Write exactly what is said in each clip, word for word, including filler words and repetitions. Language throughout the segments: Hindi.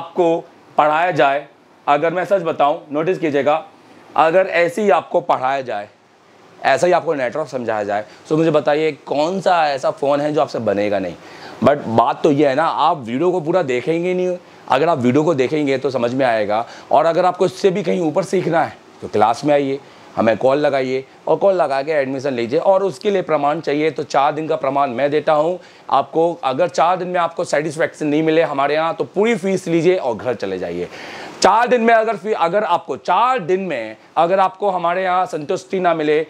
आपको पढ़ाया जाए, अगर मैं सच बताऊं, नोटिस कीजिएगा, अगर ऐसे ही आपको पढ़ाया जाए, ऐसा ही आपको नेटवर्क समझाया जाए, तो मुझे बताइए कौन सा ऐसा फ़ोन है जो आपसे बनेगा नहीं। बट बात तो ये है ना, आप वीडियो को पूरा देखेंगे नहीं। अगर आप वीडियो को देखेंगे तो समझ में आएगा, और अगर आपको इससे भी कहीं ऊपर सीखना है तो क्लास में आइए, हमें कॉल लगाइए और कॉल लगा के एडमिशन लीजिए। और उसके लिए प्रमाण चाहिए तो चार दिन का प्रमाण मैं देता हूं आपको। अगर चार दिन में आपको सेटिस्फैक्शन नहीं मिले हमारे यहाँ तो पूरी फीस लीजिए और घर चले जाइए। चार दिन में अगर फी अगर आपको चार दिन में अगर आपको हमारे यहाँ संतुष्टि ना मिले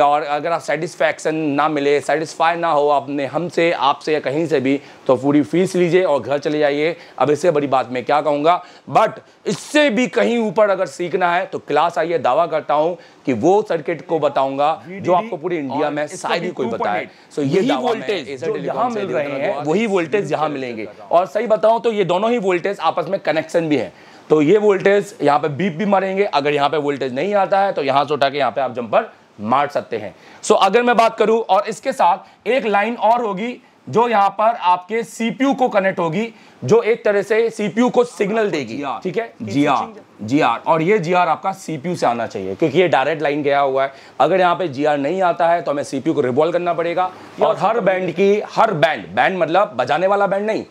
और अगर आप सेटिस्फैक्शन ना मिले, सेटिस्फाई ना हो आपने हमसे, आपसे या कहीं से भी, तो पूरी फीस लीजिए और घर चले जाइए। अब इससे बड़ी बात मैं क्या कहूँगा, बट इससे भी कहीं ऊपर अगर सीखना है तो क्लास आइए। दावा करता हूँ कि वो सर्किट को बताऊँगा जो आपको पूरी इंडिया में शायद ही कोई बताए। सो ये वोल्टेज यहाँ मिल रहे हैं, वही वोल्टेज यहाँ मिलेंगे। और सही बताऊँ तो ये दोनों ही वोल्टेज आपस में कनेक्शन भी है, तो ये वोल्टेज यहाँ पे बीप भी मारेंगे। अगर यहाँ पे वोल्टेज नहीं आता है तो यहाँ से उठा के यहाँ पे आप जंपर मार सकते हैं। सो अगर मैं बात करूँ, और इसके साथ एक लाइन और होगी जो यहाँ पर आपके सीपीयू को कनेक्ट होगी, जो एक तरह से सीपीयू को सिग्नल देगी, ठीक है, जी आर जी आर। और ये जी आर आपका सीपीयू से आना चाहिए क्योंकि ये डायरेक्ट लाइन गया हुआ है। अगर यहाँ पे जी आर नहीं आता है तो हमें सीपीयू को रिवॉल्व करना पड़ेगा। और हर बैंड की हर बैंड बैंड मतलब बजाने वाला बैंड नहीं,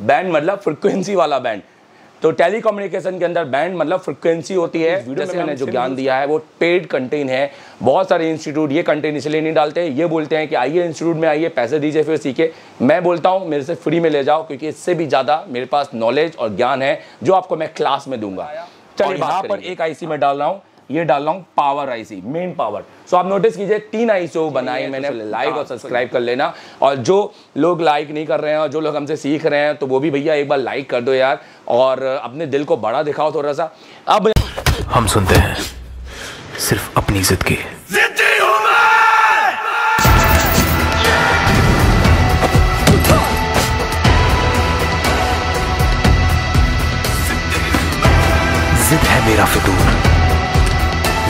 बैंड मतलब फ्रिक्वेंसी वाला बैंड। तो टेलीकम्युनिकेशन के अंदर बैंड मतलब फ्रिक्वेंसी होती है। जैसे मैंने जो ज्ञान दिया है वो पेड कंटेंट है। बहुत सारे इंस्टीट्यूट ये कंटेंट इसलिए नहीं डालते, ये बोलते हैं कि आइए इंस्टीट्यूट में आइए, पैसे दीजिए फिर सीखे। मैं बोलता हूँ मेरे से फ्री में ले जाओ, क्योंकि इससे भी ज़्यादा मेरे पास नॉलेज और ज्ञान है जो आपको मैं क्लास में दूंगा। चलिए यहाँ पर एक आई सी में डाल रहा हूँ, ये डाल रहा हूँ power IC, main power. So आप नोटिस कीजिए तीन आईसीओ बनाए मैंने। लाइक और सब्सक्राइब कर लेना, और जो लोग लाइक नहीं कर रहे हैं और जो लोग हमसे सीख रहे हैं तो वो भी भैया एक बार लाइक कर दो यार, और अपने दिल को बड़ा दिखाओ थोड़ा सा। अब हम सुनते हैं सिर्फ अपनी जिद की। जिद है मेरा फितूर,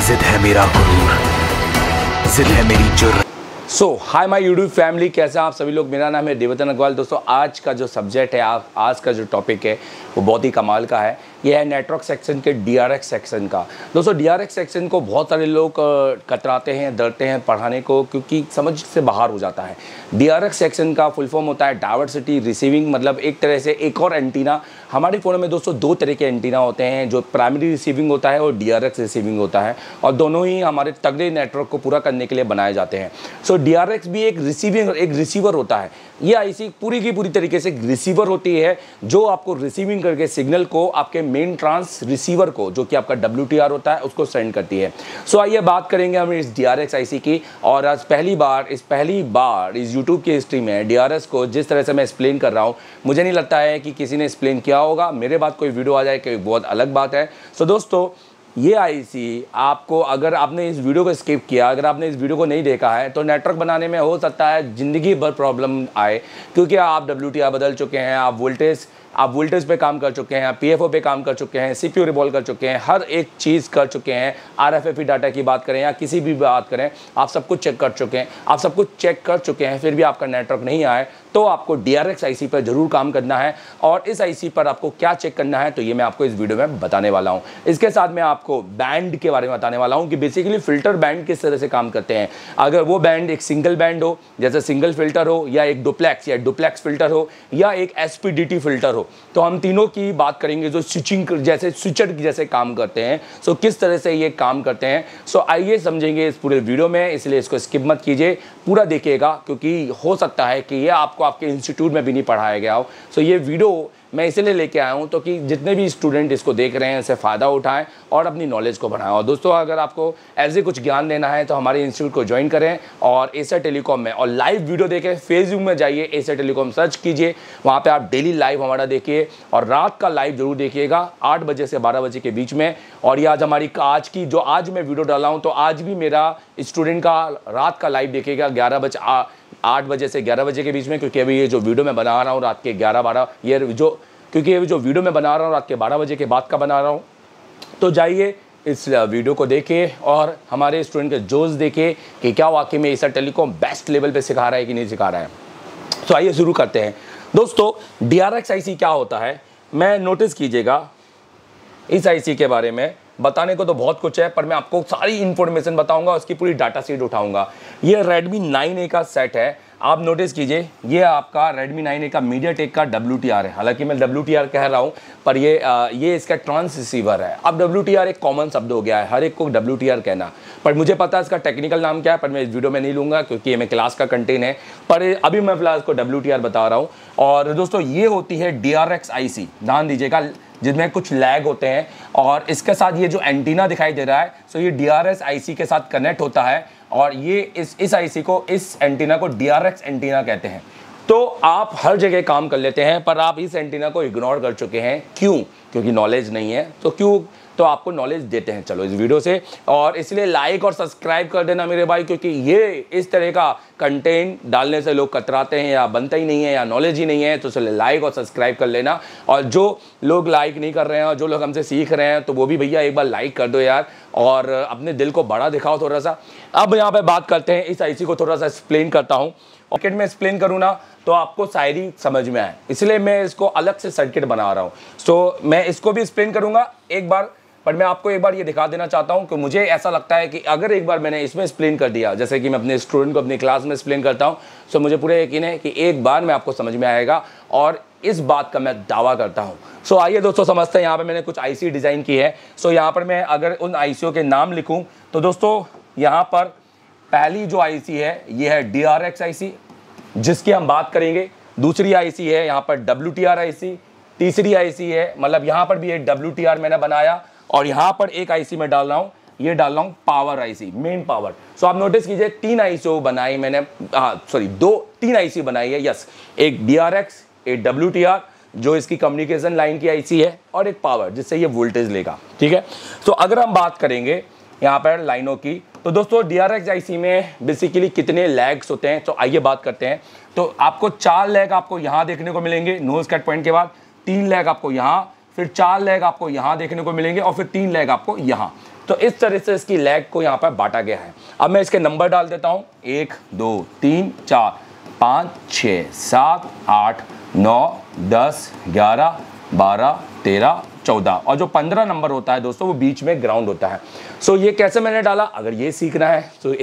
जिद है मेरा गुरूर, जिद है मेरी जुर्रत। So hi my YouTube family, कैसे आप सभी लोग? मेरा नाम है देवरत्न अग्रवाल। दोस्तों आज का जो सब्जेक्ट है, आप आज का जो टॉपिक है वो बहुत ही कमाल का है। ये है नेटवर्क सेक्शन के डी आर एक्स सेक्शन का। दोस्तों डी आर एक्स सेक्शन को बहुत सारे लोग कतराते हैं, डरते हैं पढ़ाने को क्योंकि समझ से बाहर हो जाता है। डी आर एक्स सेक्शन का फुल फॉर्म होता है डाइवर्सिटी रिसीविंग, मतलब एक तरह से एक और एंटीना। हमारे फ़ोन में दोस्तों दो तरह के एंटीना होते हैं, जो प्राइमरी रिसीविंग होता है और डी आर एक्स रिसीविंग होता है, और दोनों ही हमारे तगड़े नेटवर्क को पूरा करने के लिए बनाए जाते हैं। सो डी आर एक्स भी एक रिसीविंग एक रिसीवर होता है। ये आई सी पूरी की पूरी तरीके से रिसीवर होती है, जो आपको रिसीविंग करके सिग्नल को आपके मेन ट्रांस रिसीवर को, जो कि आपका डब्ल्यू टी आर होता है, उसको सेंड करती है। सो so, आइए बात करेंगे हम इस D R X I C की। और आज पहली बार इस पहली बार इस यूट्यूब की हिस्ट्री में डी आर एक्स को जिस तरह से मैं एक्सप्लेन कर रहा हूँ, मुझे नहीं लगता है कि किसी ने एक्सप्लेन किया होगा। मेरे बाद कोई वीडियो आ जाए कि बहुत अलग बात है। सो so, दोस्तों ये आई सी आपको, अगर आपने इस वीडियो को स्किप किया, अगर आपने इस वीडियो को नहीं देखा है, तो नेटवर्क बनाने में हो सकता है ज़िंदगी भर प्रॉब्लम आए, क्योंकि आप डब्ल्यू टी आर बदल चुके हैं, आप वोल्टेज आप वोल्टेज पे काम कर चुके हैं, आप पी एफ ओ पे काम कर चुके हैं, सी पी यू रिवॉल्व कर चुके हैं, हर एक चीज़ कर चुके हैं। R F F E data की बात करें या किसी भी बात करें, आप सब कुछ चेक कर चुके हैं, आप सब कुछ चेक कर चुके हैं, फिर भी आपका नेटवर्क नहीं आए तो आपको D R X I C पर ज़रूर काम करना है। और इस आई सी पर आपको क्या चेक करना है तो ये मैं आपको इस वीडियो में बताने वाला हूँ। इसके साथ मैं आपको बैंड के बारे में बताने वाला हूँ कि बेसिकली फ़िल्टर बैंड किस तरह से काम करते हैं। अगर वो बैंड एक सिंगल बैंड हो, जैसे सिंगल फ़िल्टर हो, या एक डुप्लेक्स या डुप्लेक्स फ़िल्टर हो, या एक S P D T filter हो, तो हम तीनों की बात करेंगे, जो स्विचिंग जैसे स्विचर जैसे काम करते हैं। सो किस तरह से ये काम करते हैं, सो आइए समझेंगे इस पूरे वीडियो में। इसलिए इसको स्किप मत कीजिए, पूरा देखिएगा, क्योंकि हो सकता है कि ये आप को आपके इंस्टीट्यूट में भी नहीं पढ़ाया गया हो। सो so, ये वीडियो मैं इसलिए लेके आया हूँ तो कि जितने भी स्टूडेंट इसको देख रहे हैं इसे फ़ायदा उठाएं और अपनी नॉलेज को बढ़ाएं। और दोस्तों अगर आपको ऐसे कुछ ज्ञान देना है तो हमारे इंस्टीट्यूट को ज्वाइन करें और एशिया टेलीकॉम में, और लाइव वीडियो देखें। फेसबुक में जाइए, एशिया टेलीकॉम सर्च कीजिए, वहाँ पर आप डेली लाइव हमारा देखिए, और रात का लाइव ज़रूर देखिएगा आठ बजे से बारह बजे के बीच में। और ये आज हमारी आज की जो आज मैं वीडियो डाला हूँ, तो आज भी मेरा स्टूडेंट का रात का लाइव देखिएगा ग्यारह बजे आठ बजे से ग्यारह बजे के बीच में, क्योंकि अभी ये जो वीडियो में बना रहा हूँ रात के ग्यारह बारह ये जो क्योंकि अभी जो वीडियो में बना रहा हूँ रात के बारह बजे के बाद का बना रहा हूँ। तो जाइए इस वीडियो को देखिए और हमारे स्टूडेंट के जोश देखिए कि क्या वाकई में एशिया टेलीकॉम बेस्ट लेवल पे सिखा रहा है कि नहीं सिखा रहा है। तो आइए शुरू करते हैं। दोस्तों D R X I C क्या होता है? मैं नोटिस कीजिएगा इस आईसी के बारे में बताने को तो बहुत कुछ है, पर मैं आपको सारी इन्फॉर्मेशन बताऊंगा, उसकी पूरी डाटा शीट उठाऊंगा। ये Redmi नाइन ए का सेट है, आप नोटिस कीजिए ये आपका Redmi नाइन ए का मीडियाटेक का डब्ल्यू टी आर है। हालांकि मैं डब्ल्यू टी आर कह रहा हूँ, पर ये आ, ये इसका ट्रांससीवर है। अब डब्ल्यू टी आर एक कॉमन शब्द हो गया है, हर एक को डब्ल्यू टी आर कहना, पर मुझे पता है इसका टेक्निकल नाम क्या है, पर मैं इस वीडियो में नहीं लूँगा क्योंकि ये मैं क्लास का कंटेंट है, पर अभी मैं फिलहाल इसको डब्ल्यू टी आर बता रहा हूँ। और दोस्तों ये होती है D R X I C, ध्यान दीजिएगा, जिसमें कुछ लैग होते हैं, और इसके साथ ये जो एंटीना दिखाई दे रहा है, सो ये D R X I C के साथ कनेक्ट होता है, और ये इस इस आई सी को, इस एंटीना को डी आर एक्स एंटीना कहते हैं। तो आप हर जगह काम कर लेते हैं, पर आप इस एंटीना को इग्नोर कर चुके हैं। क्यों? क्योंकि नॉलेज नहीं है। तो क्यों? तो आपको नॉलेज देते हैं चलो इस वीडियो से, और इसलिए लाइक और सब्सक्राइब कर देना मेरे भाई, क्योंकि ये इस तरह का कंटेंट डालने से लोग कतराते हैं, या बनता ही नहीं है, या नॉलेज ही नहीं है। तो इसलिए लाइक और सब्सक्राइब कर लेना, और जो लोग लाइक नहीं कर रहे हैं और जो लोग हमसे सीख रहे हैं, तो वो भी भैया एक बार लाइक कर दो यार, और अपने दिल को बड़ा दिखाओ थोड़ा सा। अब यहाँ पर बात करते हैं, इस आई सी को थोड़ा सा एक्सप्लेन करता हूँ। सर्किट में एक्सप्लेन करूँ ना तो आपको शायरी समझ में आए, इसलिए मैं इसको अलग से सर्किट बना रहा हूँ। सो so, मैं इसको भी एक्सप्लेन करूँगा एक बार, पर मैं आपको एक बार ये दिखा देना चाहता हूँ कि मुझे ऐसा लगता है कि अगर एक बार मैंने इसमें एक्सप्लेन कर दिया, जैसे कि मैं अपने स्टूडेंट को अपनी क्लास में एक्सप्लेन करता हूँ, सो मुझे पूरा यकीन है कि एक बार में आपको समझ में आएगा, और इस बात का मैं दावा करता हूँ। सो आइए दोस्तों समझते हैं, यहाँ पर मैंने कुछ आई सी डिज़ाइन की है। सो यहाँ पर मैं अगर उन आई सी ओ के नाम लिखूँ तो दोस्तों यहाँ पर पहली जो आई सी है ये है D R X I C, जिसकी हम बात करेंगे। दूसरी आई सी है यहाँ पर W T R I C, तीसरी आई सी है, मतलब यहाँ पर भी एक डब्ल्यू टी आर मैंने बनाया, और यहाँ पर एक आई सी मैं डाल रहा हूँ, ये डाल रहा हूँ power I C, main power. So आप नोटिस कीजिए तीन आई सी ओ बनाई मैंने, हाँ सॉरी दो तीन आई सी बनाई है, यस, एक डी आर एक्स, एक डब्ल्यू टी आर जो इसकी कम्युनिकेशन लाइन की आई सी है, और एक पावर जिससे ये वोल्टेज लेगा, ठीक है। सो अगर हम बात करेंगे यहाँ पर लाइनों की, तो दोस्तों D R X I C में बेसिकली कितने लैग्स होते हैं, तो आइए बात करते हैं। तो आपको चार लैग आपको यहाँ देखने को मिलेंगे नोज कट पॉइंट के बाद, तीन लैग आपको यहाँ, फिर चार लैग आपको यहाँ देखने को मिलेंगे, और फिर तीन लैग आपको यहाँ। तो इस तरह से इसकी लैग को यहाँ पर बांटा गया है। अब मैं इसके नंबर डाल देता हूँ, एक, दो, तीन, चार, पाँच, छः, सात, आठ, नौ, दस, ग्यारह, बारह, तेरह, चौदह, और जो पंद्रह नंबर होता है दोस्तों वो बीच में ग्राउंड होता है। सो so, ये कैसे मैंने डाला, अगर ये सीखना है तो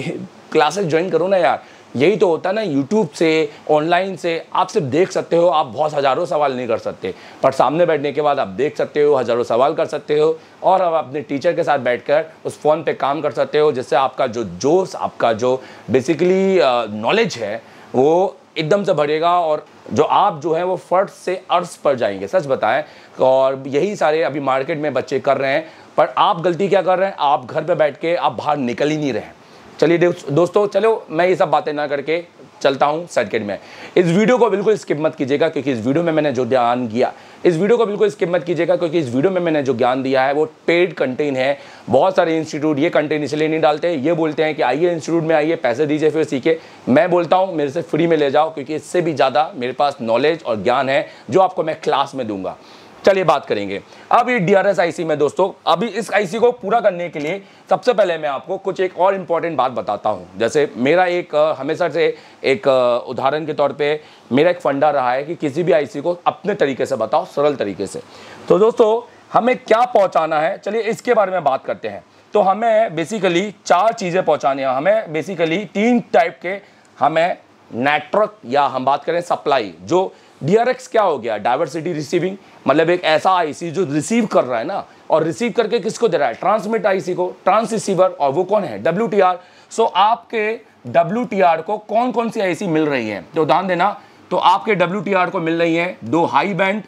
क्लासेस ज्वाइन करो ना यार, यही तो होता है ना, यूट्यूब से, ऑनलाइन से आप सिर्फ देख सकते हो, आप बहुत हज़ारों सवाल नहीं कर सकते, पर सामने बैठने के बाद आप देख सकते हो, हज़ारों सवाल कर सकते हो, और आप अपने टीचर के साथ बैठकर उस फ़ोन पे काम कर सकते हो, जिससे आपका जो जोश, आपका जो बेसिकली नॉलेज है वो एकदम से भरेगा, और जो आप जो है वो फर्श से अर्श पर जाएंगे, सच बताएं। और यही सारे अभी मार्केट में बच्चे कर रहे हैं, पर आप गलती क्या कर रहे हैं, आप घर पे बैठ के आप बाहर निकल ही नहीं रहे। चलिए दोस्तों, चलो मैं ये सब बातें ना करके चलता हूँ सर्किट में। इस वीडियो को बिल्कुल स्किप मत कीजिएगा, क्योंकि इस वीडियो में मैंने जो ज्ञान दिया, इस वीडियो को बिल्कुल स्किप मत कीजिएगा क्योंकि इस वीडियो में मैंने जो ज्ञान दिया है वो पेड कंटेंट है। बहुत सारे इंस्टीट्यूट ये कंटेंट इसलिए नहीं डालते, ये बोलते हैं कि आइए इंस्टीट्यूट में आइए, पैसे दीजिए फिर सीखे। मैं बोलता हूँ मेरे से फ्री में ले जाओ, क्योंकि इससे भी ज़्यादा मेरे पास नॉलेज और ज्ञान है जो आपको मैं क्लास में दूंगा। चलिए बात करेंगे अब ये D R S I C में। दोस्तों अभी इस आई सी को पूरा करने के लिए सबसे पहले मैं आपको कुछ एक और इम्पॉर्टेंट बात बताता हूँ। जैसे मेरा एक हमेशा से एक उदाहरण के तौर पे मेरा एक फंडा रहा है कि किसी भी आई सी को अपने तरीके से बताओ, सरल तरीके से। तो दोस्तों हमें क्या पहुँचाना है, चलिए इसके बारे में बात करते हैं। तो हमें बेसिकली चार चीज़ें पहुँचानी है, हमें बेसिकली तीन टाइप के हमें नेटवर्क, या हम बात करें सप्लाई, जो डी आर एक्स क्या हो गया, डाइवर्सिटी रिसीविंग, मतलब एक ऐसा आईसी जो रिसीव कर रहा है ना, और रिसीव करके किसको दे रहा है, ट्रांसमिट आईसी को, ट्रांससीवर, और वो कौन है, डब्ल्यू टी आर। सो आपके डब्ल्यू टी आर को कौन कौन सी आईसी मिल रही है, तो ध्यान देना। तो आपके डब्ल्यू टी आर को मिल रही है दो हाई बैंड,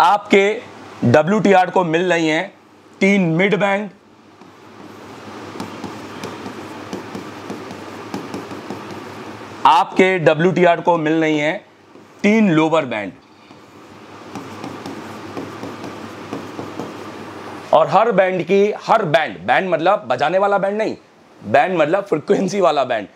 आपके डब्ल्यू टी आर को मिल रही है तीन मिड बैंड, आपके डब्ल्यू टी आर को मिल रही है तीन लोअर बैंड, और हर बैंड की हर बैंड बैंड मतलब बजाने वाला बैंड नहीं, बैंड मतलब फ्रीक्वेंसी वाला बैंड,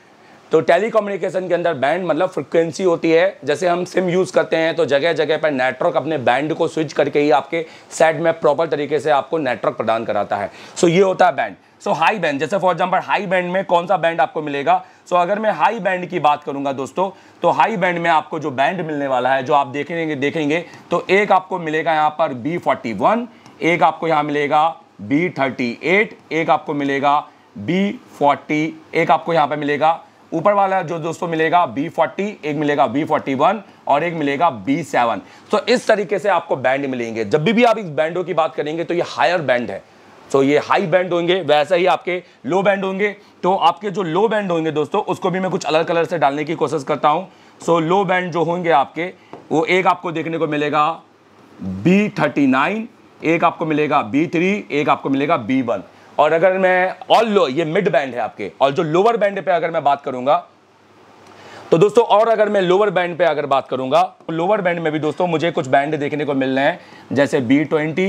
तो टेली कम्युनिकेशन के अंदर बैंड मतलब फ्रिक्वेंसी होती है। जैसे हम सिम यूज़ करते हैं तो जगह जगह पर नेटवर्क अपने बैंड को स्विच करके ही आपके सेट में प्रॉपर तरीके से आपको नेटवर्क प्रदान कराता है। सो so, ये होता है बैंड। सो हाई बैंड, जैसे फॉर एग्जांपल हाई बैंड में कौन सा बैंड आपको मिलेगा? सो so, अगर मैं हाई बैंड की बात करूंगा दोस्तों, तो हाई बैंड में आपको जो बैंड मिलने वाला है, जो आप देखेंगे देखेंगे तो एक आपको मिलेगा यहाँ पर बी फोर्टी वन, एक आपको यहाँ मिलेगा बी थर्टी एट, एक आपको मिलेगा बी फोर्टी, एक आपको यहाँ पर मिलेगा ऊपर वाला जो दोस्तों मिलेगा बी फोर्टी, एक मिलेगा बी फोर्टी वन और एक मिलेगा बी सेवन। तो इस तरीके से आपको बैंड मिलेंगे। जब भी भी आप इस बैंडों की बात करेंगे तो ये हायर बैंड है, तो ये हाई बैंड होंगे। वैसे ही आपके लो बैंड होंगे, तो आपके जो लो बैंड होंगे दोस्तों उसको भी मैं कुछ अलग कलर से डालने की कोशिश करता हूँ। सो लो बैंड जो होंगे आपके, वो एक आपको देखने को मिलेगा बी थर्टी नाइन, एक आपको मिलेगा बी थ्री, एक आपको मिलेगा बी वन। और अगर मैं ऑल लो, ये मिड बैंड है आपके। और जो लोअर बैंड पे अगर मैं बात करूंगा तो दोस्तों, और अगर मैं लोअर बैंड पे अगर बात करूंगा तो लोअर बैंड में भी दोस्तों मुझे कुछ बैंड देखने को मिल रहे हैं, जैसे बी ट्वेंटी,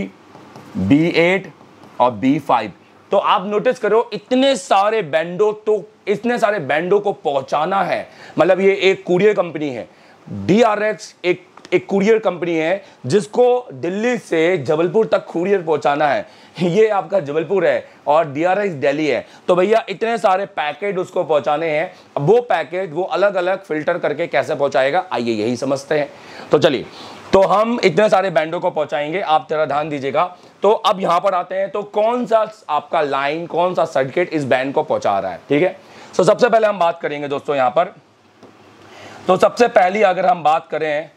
बी एट और बी फाइव। तो आप नोटिस करो, इतने सारे बैंडों तो इतने सारे बैंडों को पहुंचाना है। मतलब ये एक कूरियर कंपनी है, डी आर एक्स एक एक कुरियर कंपनी है जिसको दिल्ली से जबलपुर तक कुरियर पहुंचाना है। ये आपका जबलपुर है और डीआरएक्स दिल्ली है। तो भैया इतने सारे पैकेट उसको पहुंचाने हैं। अब वो पैकेट वो अलग अलग फिल्टर करके कैसे पहुंचाएगा, आइए यही समझते हैं। तो चलिए, तो हम इतने सारे बैंडों को पहुंचाएंगे, आप जरा ध्यान दीजिएगा। तो अब यहाँ पर आते हैं, तो कौन सा आपका लाइन, कौन सा सर्किट इस बैंड को पहुँचा रहा है, ठीक है। तो सबसे पहले हम बात करेंगे दोस्तों यहाँ पर, तो सबसे पहली अगर हम बात करें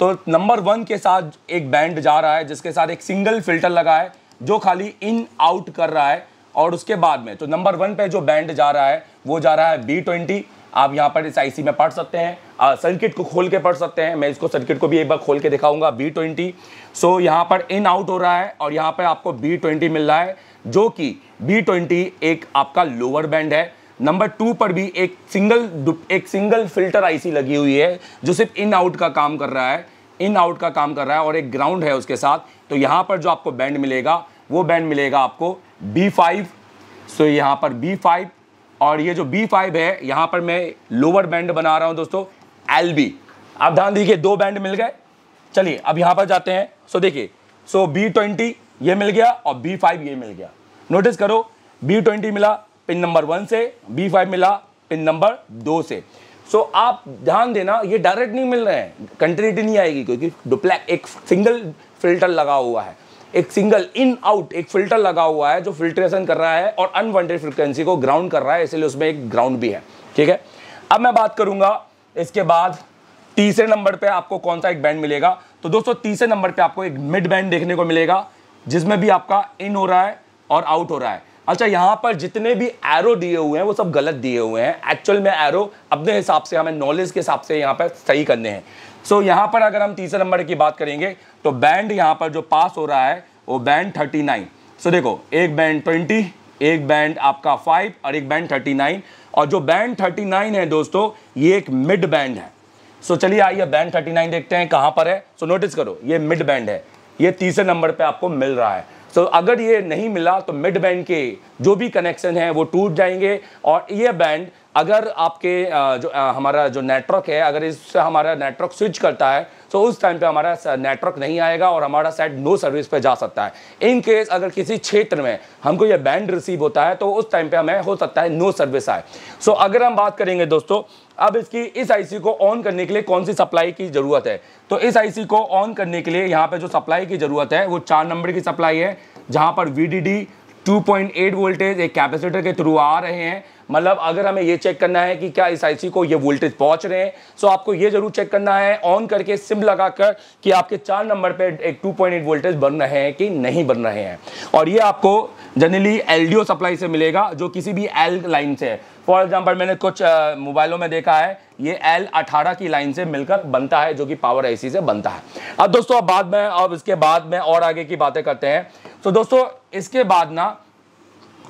तो नंबर वन के साथ एक बैंड जा रहा है जिसके साथ एक सिंगल फिल्टर लगा है जो खाली इन आउट कर रहा है। और उसके बाद में तो नंबर वन पे जो बैंड जा रहा है वो जा रहा है बी ट्वेंटी। आप यहाँ पर इस आईसी में पढ़ सकते हैं, सर्किट को खोल के पढ़ सकते हैं। मैं इसको सर्किट को भी एक बार खोल के दिखाऊंगा, बी ट्वेंटी। सो यहाँ पर इन आउट हो रहा है और यहाँ पर आपको बी ट्वेंटी मिल रहा है, जो कि बी ट्वेंटी एक आपका लोअर बैंड है। नंबर टू पर भी एक सिंगल एक सिंगल फिल्टर आईसी लगी हुई है जो सिर्फ इन आउट का काम कर रहा है, इन आउट का काम कर रहा है और एक ग्राउंड है उसके साथ। तो यहाँ पर जो आपको बैंड मिलेगा वो बैंड मिलेगा आपको बी फाइव। सो यहाँ पर बी फाइव और ये जो बी फाइव है, यहाँ पर मैं लोअर बैंड बना रहा हूँ दोस्तों, एल बी। आप ध्यान दीजिए, दो बैंड मिल गए। चलिए अब यहाँ पर जाते हैं। सो देखिए, सो बी ट्वेंटी ये मिल गया और बी फाइव ये मिल गया। नोटिस करो, बी ट्वेंटी मिला पिन नंबर वन से, बी फाइव मिला पिन नंबर दो से। सो so, आप ध्यान देना, ये डायरेक्ट नहीं मिल रहे हैं, कंटिन्यूटी नहीं आएगी क्योंकि डुप्लेक्स एक सिंगल फिल्टर लगा हुआ है, एक सिंगल इन आउट एक फिल्टर लगा हुआ है जो फिल्ट्रेशन कर रहा है और अनवांटेड फ्रिक्वेंसी को ग्राउंड कर रहा है, इसलिए उसमें एक ग्राउंड भी है, ठीक है। अब मैं बात करूंगा इसके बाद तीसरे नंबर पर आपको कौन सा एक बैंड मिलेगा। तो दोस्तों तीसरे नंबर पर आपको एक मिड बैंड देखने को मिलेगा जिसमें भी आपका इन हो रहा है और आउट हो रहा है। अच्छा, यहाँ पर जितने भी एरो दिए हुए हैं वो सब गलत दिए हुए हैं। एक्चुअल में एरो अपने हिसाब से, हमें नॉलेज के हिसाब से यहाँ पर सही करने हैं। सो so, यहाँ पर अगर हम तीसरे नंबर की बात करेंगे तो बैंड यहाँ पर जो पास हो रहा है वो बैंड थर्टी नाइन। सो देखो, एक बैंड ट्वेंटी, एक बैंड आपका फाइव और एक बैंड थर्टी नाइन। और जो बैंड थर्टी नाइन है दोस्तों, ये एक मिड बैंड है। सो so, चलिए आइए बैंड थर्टी नाइन देखते हैं कहाँ पर है। सो so, नोटिस करो, ये मिड बैंड है, ये तीसरे नंबर पर आपको मिल रहा है। तो so, अगर ये नहीं मिला तो मिड बैंड के जो भी कनेक्शन है वो टूट जाएंगे। और ये बैंड अगर आपके जो हमारा जो नेटवर्क है, अगर इससे हमारा नेटवर्क स्विच करता है तो उस टाइम पे हमारा नेटवर्क नहीं आएगा और हमारा सेट नो सर्विस पे जा सकता है। इन केस अगर किसी क्षेत्र में हमको ये बैंड रिसीव होता है तो उस टाइम पे हमें हो सकता है नो सर्विस आए। सो so, अगर हम बात करेंगे दोस्तों, अब इसकी इस आईसी को ऑन करने के लिए कौन सी सप्लाई की ज़रूरत है। तो इस आईसी को ऑन करने के लिए यहाँ पर जो सप्लाई की ज़रूरत है वो चार नंबर की सप्लाई है, जहाँ पर V D D two point eight voltage एक कैपेसिटर के थ्रू आ रहे हैं। मतलब अगर हमें ये चेक करना है कि क्या इस आईसी को ये वोल्टेज पहुंच रहे हैं, सो आपको ये जरूर चेक करना है ऑन करके सिम लगाकर कि आपके चार नंबर पे एक टू पॉइंट एट वोल्टेज बन रहे हैं कि नहीं बन रहे हैं। और ये आपको जनरली एलडीओ सप्लाई से मिलेगा जो किसी भी एल लाइन से है। फॉर एग्जाम्पल मैंने कुछ मोबाइलों में देखा है ये एल अठारह की लाइन से मिलकर बनता है, जो कि पावर आईसी से बनता है। अब दोस्तों, अब बाद में अब इसके बाद में और आगे की बातें करते हैं। तो दोस्तों इसके बाद ना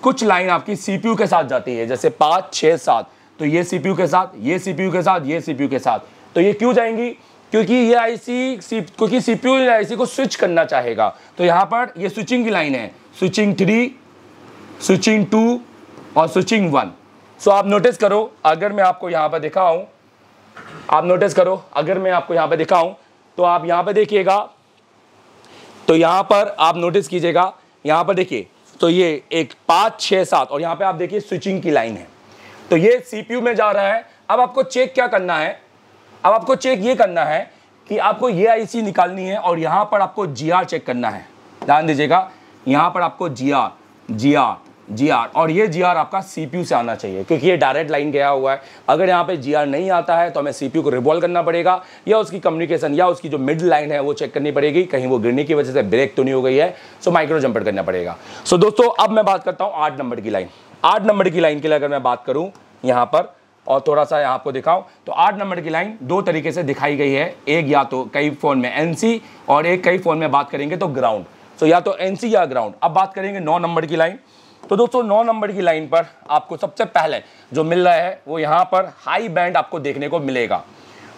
कुछ लाइन आपकी सीपीयू के साथ जाती है, जैसे पाँच छः सात, तो ये सीपीयू के साथ, ये सीपीयू के साथ, ये सीपीयू के साथ। तो ये क्यों जाएंगी? क्योंकि ये आईसी सी क्योंकि सीपीयू आईसी को स्विच करना चाहेगा। तो यहाँ पर ये स्विचिंग की लाइन है, स्विचिंग थ्री, स्विचिंग टू और स्विचिंग वन। सो आप नोटिस करो, अगर मैं आपको यहाँ पर दिखाऊं, आप नोटिस करो अगर मैं आपको यहाँ पर दिखाऊं तो आप यहाँ पर देखिएगा, तो यहाँ पर आप नोटिस कीजिएगा, यहाँ पर देखिए, तो ये एक पाँच छः सात और यहाँ पे आप देखिए स्विचिंग की लाइन है, तो ये सीपीयू में जा रहा है। अब आपको चेक क्या करना है, अब आपको चेक ये करना है कि आपको ये आईसी निकालनी है और यहाँ पर आपको जीआर चेक करना है। ध्यान दीजिएगा, यहाँ पर आपको जीआर जीआर जीआर और ये जीआर आपका सीपीयू से आना चाहिए क्योंकि ये डायरेक्ट लाइन गया हुआ है। अगर यहाँ पे जीआर नहीं आता है तो हमें सीपीयू को रिवॉल्व करना पड़ेगा या उसकी कम्युनिकेशन या उसकी जो मिड लाइन है वो चेक करनी पड़ेगी, कहीं वो गिरने की वजह से ब्रेक तो नहीं हो गई है। सो माइक्रो जंपर करना पड़ेगा। सो दोस्तों अब मैं बात करता हूँ आठ नंबर की लाइन, आठ नंबर की लाइन के लिए अगर मैं बात करूँ यहाँ पर और थोड़ा सा यहाँ आपको दिखाऊं तो आठ नंबर की लाइन दो तरीके से दिखाई गई है, एक या तो कई फ़ोन में एनसी और एक कई फ़ोन में बात करेंगे तो ग्राउंड। तो या तो एनसी या ग्राउंड। अब बात करेंगे नौ नंबर की लाइन। तो दोस्तों नौ नंबर की लाइन पर आपको सबसे पहले जो मिल रहा है वो यहाँ पर हाई बैंड आपको देखने को मिलेगा।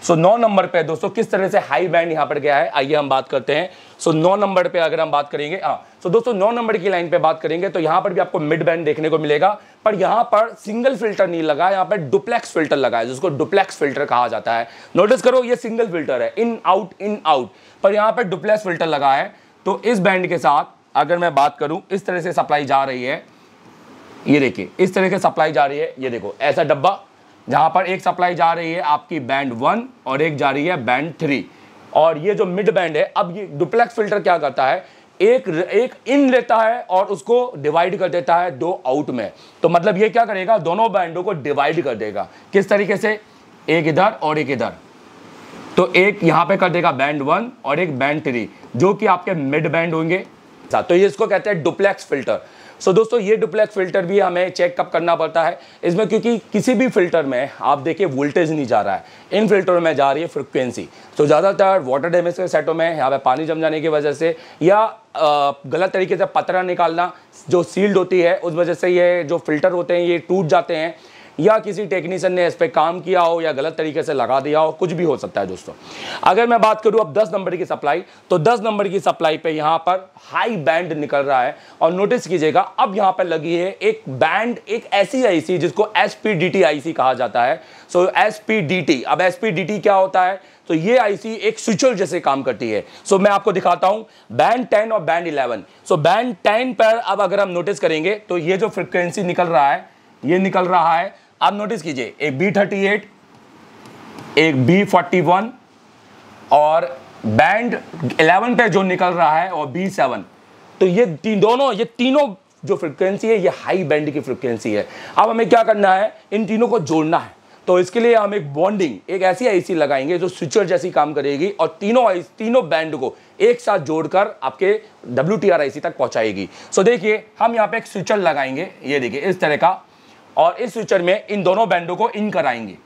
सो नौ नंबर पर दोस्तों किस तरह से हाई बैंड यहाँ पर गया है, आइए हम बात करते हैं। सो नौ नंबर पे अगर हम बात करेंगे, हाँ सो दोस्तों नौ नंबर की लाइन पे बात करेंगे तो यहाँ पर भी आपको मिड बैंड देखने को मिलेगा, पर यहाँ पर सिंगल फिल्टर नहीं लगा है, यहाँ पर डुप्लेक्स फिल्टर लगा है जिसको डुप्लेक्स फिल्टर कहा जाता है। नोटिस करो ये सिंगल फिल्टर है, इन आउट इन आउट, पर यहाँ पर डुप्लेक्स फिल्टर लगा है। तो इस बैंड के साथ अगर मैं बात करूँ, इस तरह से सप्लाई जा रही है, ये देखिए इस तरह से सप्लाई जा रही है, ये देखो ऐसा डब्बा जहाँ पर एक सप्लाई जा रही है आपकी बैंड वन और एक जा रही है बैंड थ्री। और ये जो मिड बैंड है, अब ये डुप्लेक्स फिल्टर क्या करता है, एक एक इन लेता है और उसको डिवाइड कर देता है दो आउट में। तो मतलब ये क्या करेगा, दोनों बैंडों को डिवाइड कर देगा। किस तरीके से, एक इधर और एक इधर, तो एक यहाँ पे कर देगा बैंड वन और एक बैंड थ्री जो कि आपके मिड बैंड होंगे। तो ये इसको कहते हैं डुप्लेक्स फिल्टर। सो so, दोस्तों ये डुप्लेक्स फिल्टर भी हमें चेकअप करना पड़ता है इसमें, क्योंकि किसी भी फिल्टर में आप देखिए वोल्टेज नहीं जा रहा है, इन फिल्टरों में जा रही है फ्रिक्वेंसी। तो ज़्यादातर वाटर डैमेज के सेटों में यहाँ पे पानी जम जाने की वजह से या आ, गलत तरीके से पतरा निकालना जो सील्ड होती है उस वजह से ये जो फिल्टर होते हैं ये टूट जाते हैं, या किसी टेक्नीशियन ने इस पर काम किया हो या गलत तरीके से लगा दिया हो, कुछ भी हो सकता है दोस्तों। अगर मैं बात करूं अब दस नंबर की सप्लाई, तो दस नंबर की सप्लाई पे यहाँ पर हाई बैंड निकल रहा है और नोटिस कीजिएगा अब यहाँ पर लगी है एक बैंड, एक ऐसी आईसी जिसको एसपीडीटी आईसी कहा जाता है। सो एसपीडीटी, अब एसपीडीटी क्या होता है, तो ये आईसी एक स्विचर जैसे काम करती है। सो so, मैं आपको दिखाता हूँ बैंड टेन और band eleven. So band ten पर अब अगर हम नोटिस करेंगे तो ये जो फ्रिक्वेंसी निकल रहा है, ये निकल रहा है, आप नोटिस कीजिए एक बी थर्टी एट, एक बी फोर्टी वन और बैंड इलेवन पे जो निकल रहा है और बी सेवन। तो ये तीन दोनों ये तीनों जो फ्रिक्वेंसी है ये हाई बैंड की फ्रिक्वेंसी है। अब हमें क्या करना है, इन तीनों को जोड़ना है। तो इसके लिए हम एक बॉन्डिंग, एक ऐसी आईसी लगाएंगे जो स्विचर जैसी काम करेगी और तीनों तीनों बैंड को एक साथ जोड़कर आपके डब्ल्यूटीआर आईसी तक पहुंचाएगी। सो देखिए हम यहाँ पे एक स्विचर लगाएंगे, ये देखिए इस तरह का, और इस स्विचर में इन दोनों बैंडों को इन कराएंगे।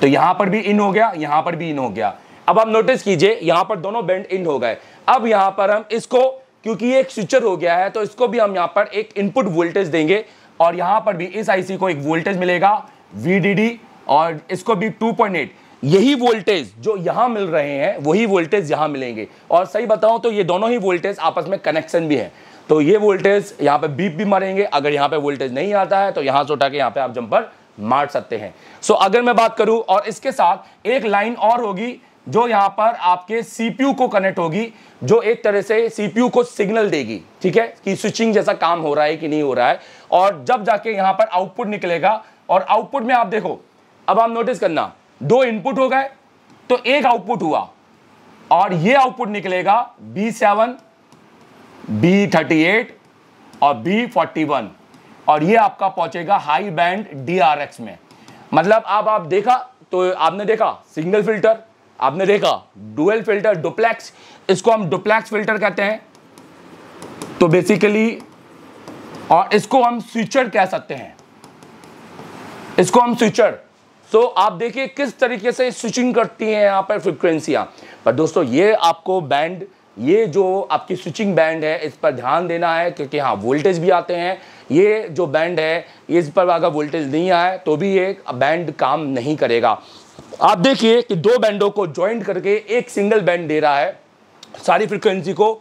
तो यहां पर भी इन हो गया, यहां पर भी इन हो गया। अब आप नोटिस कीजिए यहां पर दोनों बैंड इन हो गए। अब यहां पर हम इसको, क्योंकि ये एक स्विचर हो गया है, तो इसको भी हम यहां पर एक इनपुट वोल्टेज देंगे और यहां पर भी इस आईसी को एक वोल्टेज मिलेगा वीडीडी और इसको भी टू पॉइंट एट। यही वोल्टेज जो यहाँ मिल रहे हैं वही वोल्टेज यहाँ मिलेंगे। और सही बताऊं तो ये दोनों ही वोल्टेज आपस में कनेक्शन भी है। तो ये वोल्टेज यहाँ पे बीप भी मारेंगे, अगर यहाँ पे वोल्टेज नहीं आता है तो यहाँ से उठा के यहाँ पे आप जंपर मार सकते हैं। सो अगर मैं बात करूँ, और इसके साथ एक लाइन और होगी जो यहाँ पर आपके सीपीयू को कनेक्ट होगी, जो एक तरह से सीपीयू को सिग्नल देगी, ठीक है, कि स्विचिंग जैसा काम हो रहा है कि नहीं हो रहा है। और जब जाके यहाँ पर आउटपुट निकलेगा और आउटपुट में आप देखो, अब आप नोटिस करना दो इनपुट हो गए तो एक आउटपुट हुआ और ये आउटपुट निकलेगा B seven, B thirty eight और बी फोर्टी वन और ये आपका पहुंचेगा high band D R X में। मतलब आप आप देखा तो आपने देखा सिंगल फिल्टर, आपने देखा डुअल फिल्टर, डुप्लेक्स, इसको हम डुप्लेक्स फिल्टर कहते हैं तो बेसिकली, और इसको हम स्विचर कह सकते हैं, इसको हम स्विचर। तो आप देखिए किस तरीके से स्विचिंग करती हैं यहाँ पर फ्रिक्वेंसियाँ। पर दोस्तों ये आपको बैंड, ये जो आपकी स्विचिंग बैंड है इस पर ध्यान देना है क्योंकि हाँ वोल्टेज भी आते हैं। ये जो बैंड है इस पर अगर वोल्टेज नहीं आए तो भी ये बैंड काम नहीं करेगा। आप देखिए कि दो बैंडों को ज्वाइंट करके एक सिंगल बैंड दे रहा है, सारी फ्रिक्वेंसी को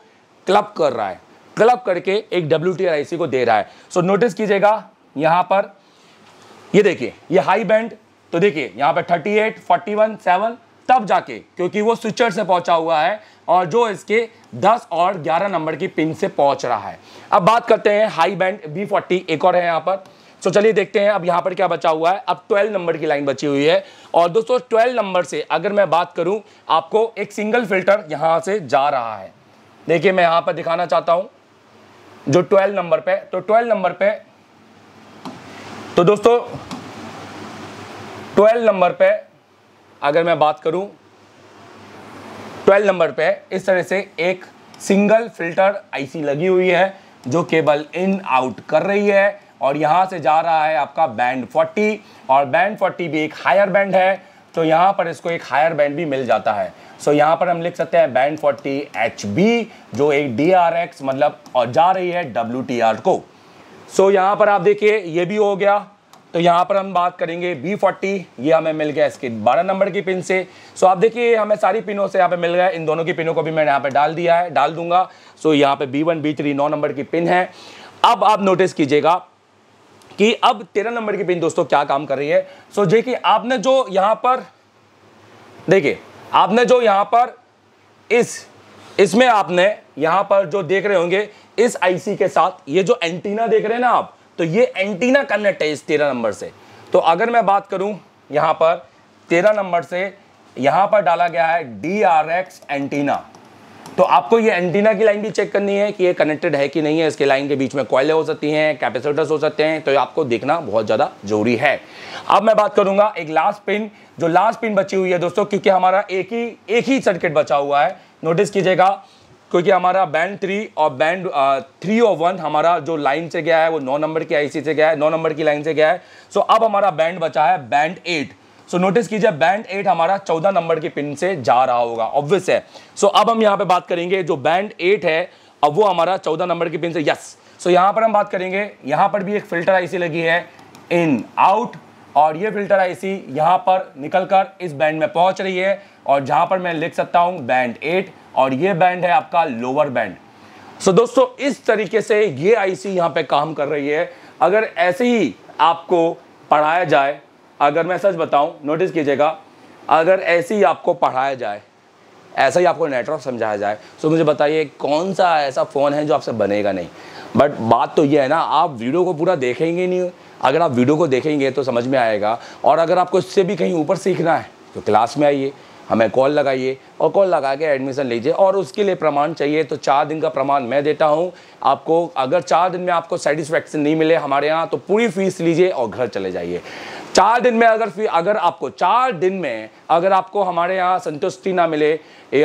क्लब कर रहा है, क्लब करके एक W T R I C को दे रहा है। सो नोटिस कीजिएगा यहाँ पर ये देखिए ये हाई बैंड, तो देखिए यहाँ पे अड़तीस, इकतालीस, सात तब जाके, क्योंकि वो स्विचर से पहुंचा हुआ है और जो इसके दस और ग्यारह नंबर की पिन से पहुंच रहा है। अब बात करते हैं हाई बैंड बी चालीस, एक और है यहाँ पर। तो चलिए देखते हैं अब यहाँ पर क्या बचा हुआ है। अब बारह नंबर की लाइन बची हुई है और दोस्तों बारह नंबर से अगर मैं बात करूँ, आपको एक सिंगल फिल्टर यहाँ से जा रहा है। देखिए मैं यहाँ पर दिखाना चाहता हूँ जो बारह नंबर पे, तो बारह नंबर पे तो दोस्तों बारह नंबर पे अगर मैं बात करूं, बारह नंबर पे इस तरह से एक सिंगल फिल्टर आईसी लगी हुई है जो केवल इन आउट कर रही है और यहां से जा रहा है आपका बैंड चालीस, और बैंड चालीस भी एक हायर बैंड है तो यहाँ पर इसको एक हायर बैंड भी मिल जाता है। सो so, यहाँ पर हम लिख सकते हैं बैंड चालीस एच बी जो एक डी आर एक्स मतलब और जा रही है डब्ल्यू टी आर को। सो so, यहाँ पर आप देखिए ये भी हो गया। तो यहाँ पर हम बात करेंगे बी चालीस, ये हमें मिल गया इसके बारह नंबर की पिन से। सो so, आप देखिए हमें सारी पिनों से यहाँ पे मिल गया। इन दोनों की पिनों को भी मैंने यहाँ पे डाल दिया है, डाल दूंगा। सो so, यहाँ पे बी वन, बी थ्री नौ नंबर की पिन है। अब आप नोटिस कीजिएगा कि अब तेरह नंबर की पिन दोस्तों क्या काम कर रही है। सो so, देखिए आपने जो यहाँ पर देखिए आपने जो यहाँ पर इस इसमें आपने यहाँ पर जो देख रहे होंगे इस आईसी के साथ ये जो एंटीना देख रहे हैं ना आप, तो ये एंटीना कनेक्ट है इस तेरह नंबर से। तो अगर मैं बात करूं यहाँ पर तेरह नंबर से यहाँ पर डाला गया है डी आर एक्स एंटीना। तो आपको ये एंटीना की लाइन भी चेक करनी है कि ये कनेक्टेड है कि नहीं है। इसके लाइन के बीच में कॉयलें हो सकती हैं, कैपेसिटर्स हो सकते हैं, तो ये आपको देखना बहुत ज़्यादा जरूरी है। अब मैं बात करूंगा एक लास्ट पिन, जो लास्ट पिन बची हुई है दोस्तों, क्योंकि हमारा एक ही एक ही सर्किट बचा हुआ है। नोटिस कीजिएगा क्योंकि हमारा बैंड थ्री और बैंड थ्री और वन हमारा जो लाइन से गया है वो नौ नंबर की आईसी से गया है, नौ नंबर की लाइन से गया है। सो अब हमारा बैंड बचा है बैंड एट। सो नोटिस कीजिए बैंड एट हमारा चौदह नंबर की पिन से जा रहा होगा, ऑब्वियस है। सो अब हम यहाँ पे बात करेंगे जो बैंड एट है अब वो हमारा चौदह नंबर की पिन से, यस। सो यहाँ पर हम बात करेंगे, यहाँ पर भी एक फिल्टर आईसी लगी है इन आउट, और ये फिल्टर आईसी यहाँ पर निकलकर इस बैंड में पहुँच रही है और जहाँ पर मैं लिख सकता हूँ बैंड एट, और ये बैंड है आपका लोअर बैंड। सो दोस्तों इस तरीके से ये आईसी यहाँ पे काम कर रही है। अगर ऐसे ही आपको पढ़ाया जाए, अगर मैं सच बताऊँ, नोटिस कीजिएगा, अगर ऐसे ही आपको पढ़ाया जाए, ऐसा ही आपको नेटवर्क समझाया जाए, सो मुझे बताइए कौन सा ऐसा फ़ोन है जो आपसे बनेगा नहीं। बट बात तो ये है ना, आप वीडियो को पूरा देखेंगे नहीं। अगर आप वीडियो को देखेंगे तो समझ में आएगा, और अगर आपको इससे भी कहीं ऊपर सीखना है तो क्लास में आइए, हमें कॉल लगाइए और कॉल लगा के एडमिशन लीजिए। और उसके लिए प्रमाण चाहिए तो चार दिन का प्रमाण मैं देता हूं आपको। अगर चार दिन में आपको सेटिस्फैक्शन नहीं मिले हमारे यहाँ तो पूरी फीस लीजिए और घर चले जाइए। चार दिन में अगर अगर आपको चार दिन में अगर आपको हमारे यहाँ संतुष्टि ना मिले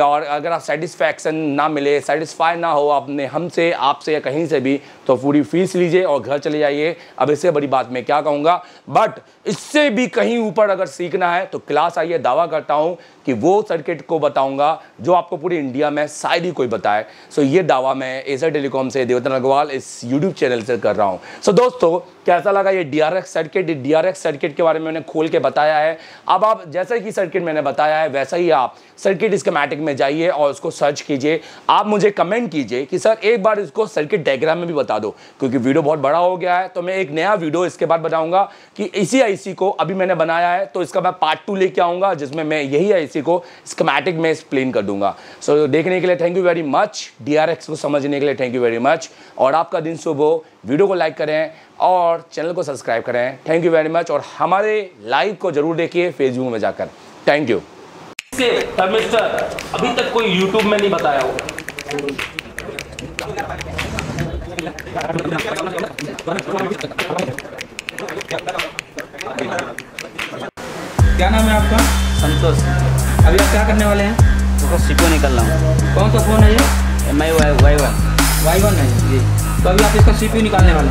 और अगर आप सेटिस्फैक्शन ना मिले, सेटिस्फाई ना हो आपने हमसे, आपसे या कहीं से भी, तो पूरी फीस लीजिए और घर चले जाइए। अब इससे बड़ी बात मैं क्या कहूँगा, बट इससे भी कहीं ऊपर अगर सीखना है तो क्लास आइए। दावा करता हूँ कि वो सर्किट को बताऊँगा जो आपको पूरी इंडिया में शायद ही कोई बताए। सो ये दावा मैं एशिया टेलीकॉम से देवरत्न अग्रवाल इस यूट्यूब चैनल से कर रहा हूँ। सो दोस्तों कैसा लगा ये D R X circuit, D R X circuit के बारे में मैंने खोल के बताया है। अब आप जैसा कि सर्किट मैंने बताया है वैसा ही आप सर्किट स्कीमेटिक में जाइए और उसको सर्च कीजिए। आप मुझे कमेंट कीजिए कि सर एक बार इसको सर्किट डायग्राम में भी बता दो, क्योंकि वीडियो बहुत बड़ा हो गया है तो मैं एक नया वीडियो इसके बाद बनाऊंगा कि इसी आईसी को अभी मैंने बनाया है तो इसका मैं पार्ट टू लेके आऊँगा जिसमें मैं यही आईसी को स्कीमेटिक में एक्सप्लेन कर दूंगा। सो so, देखने के लिए thank you very much, D R X को समझने के लिए थैंक यू वेरी मच, और आपका दिन शुभ हो। वीडियो को लाइक करें और चैनल को सब्सक्राइब करें। थैंक यू वेरी मच, और हमारे लाइव को जरूर देखिए फेसबुक में जाकर। Thank you. मिस्टर अभी तक कोई यूट्यूब में नहीं बताया होगा। क्या नाम है आपका? संतोष। अभी आप क्या करने वाले हैं? तो सीपीयू निकल रहा हूँ। कौन सा फोन है ये? M I Y Y one Y one है जी। तो अभी आप इसका सीपीयू निकालने वाले